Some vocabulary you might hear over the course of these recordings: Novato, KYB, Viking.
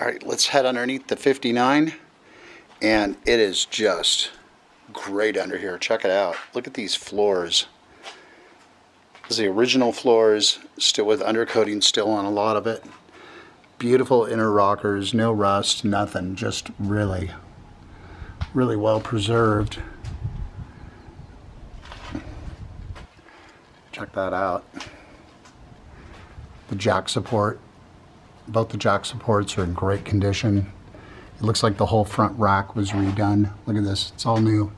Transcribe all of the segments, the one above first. All right, let's head underneath the 59, and it is just great under here. Check it out. Look at these floors. This is the original floors, still with undercoating still on a lot of it. Beautiful inner rockers, no rust, nothing. Just really, really well preserved. Check that out. The jack support. Both the jack supports are in great condition. It looks like the whole front rack was redone. Look at this, it's all new.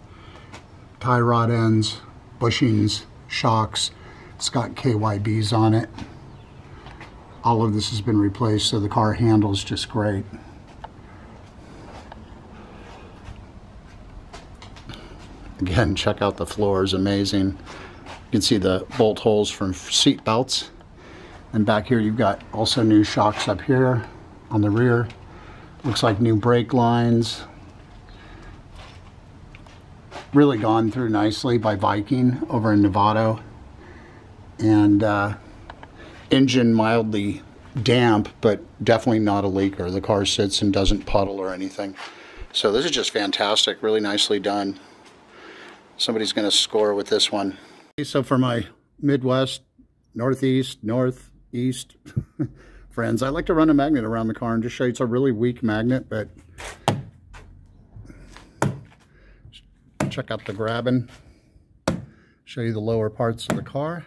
Tie rod ends, bushings, shocks. It's got KYBs on it. All of this has been replaced, so the car handles just great. Again, check out the floors, amazing. You can see the bolt holes from seat belts. And back here you've got also new shocks up here on the rear. Looks like new brake lines. Really gone through nicely by Viking over in Novato. And engine mildly damp, but definitely not a leaker. The car sits and doesn't puddle or anything. So this is just fantastic, really nicely done. Somebody's gonna score with this one. So for my Midwest, Northeast, Northeast friends, I like to run a magnet around the car and just show you. It's a really weak magnet, but check out the grabbing. Show you the lower parts of the car.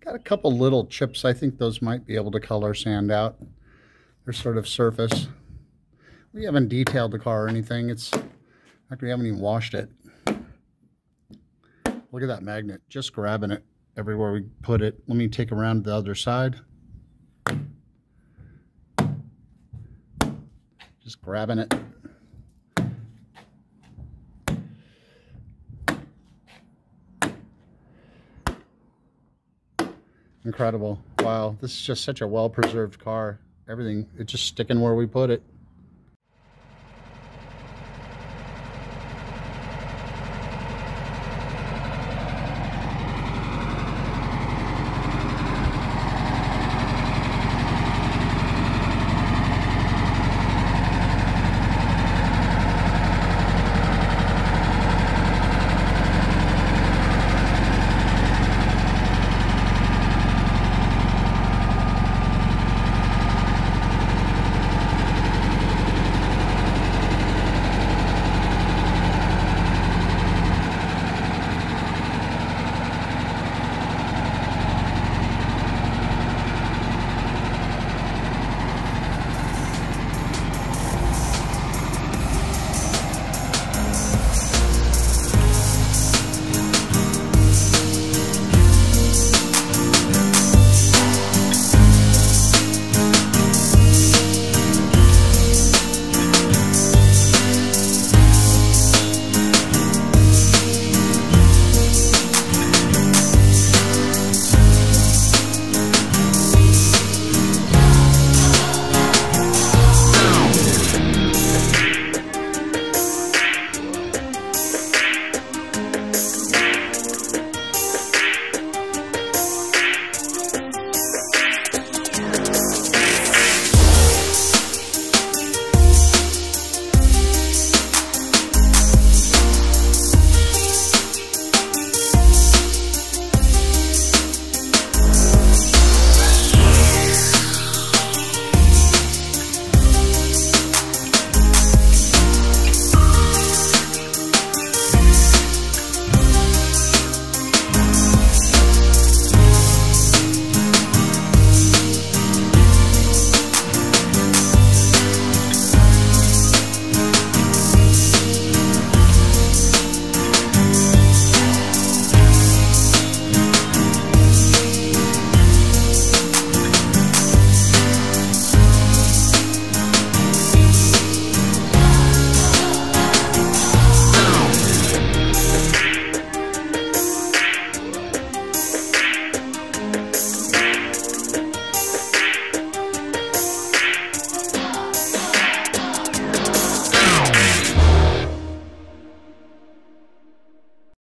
Got a couple little chips. I think those might be able to color sand out. They're sort of surface. We haven't detailed the car or anything. It's, in fact, we haven't even washed it. Look at that magnet, just grabbing it everywhere we put it. Let me take around the other side. Just grabbing it. Incredible. Wow, this is just such a well-preserved car. Everything, it's just sticking where we put it.